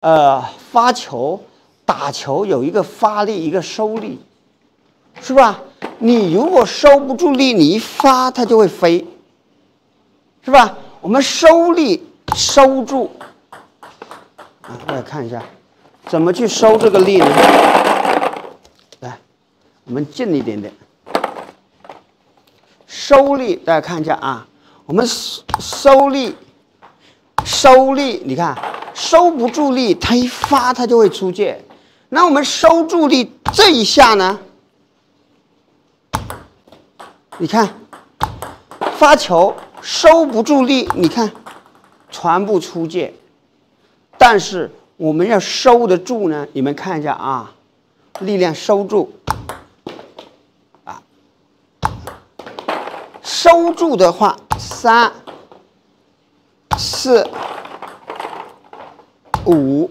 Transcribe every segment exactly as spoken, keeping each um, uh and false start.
呃，发球、打球有一个发力，一个收力，是吧？你如果收不住力，你一发它就会飞，是吧？我们收力收住啊，我来看一下怎么去收这个力呢？来，我们近一点点，收力，大家看一下啊，我们收力，收力，你看。 收不住力，它一发它就会出界。那我们收住力这一下呢？你看，发球收不住力，你看，传不出界。但是我们要收得住呢？你们看一下啊，力量收住啊，收住的话，三、四。 五、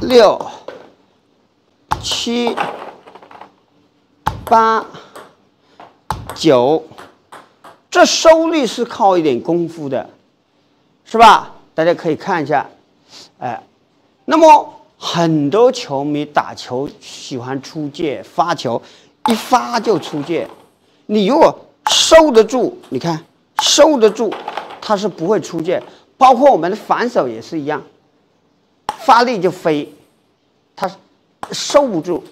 六、七、八、九，这收力是靠一点功夫的，是吧？大家可以看一下，哎，那么很多球迷打球喜欢出界发球，一发就出界。你如果收得住，你看收得住，它是不会出界。 包括我们的反手也是一样，发力就飞，它收不住。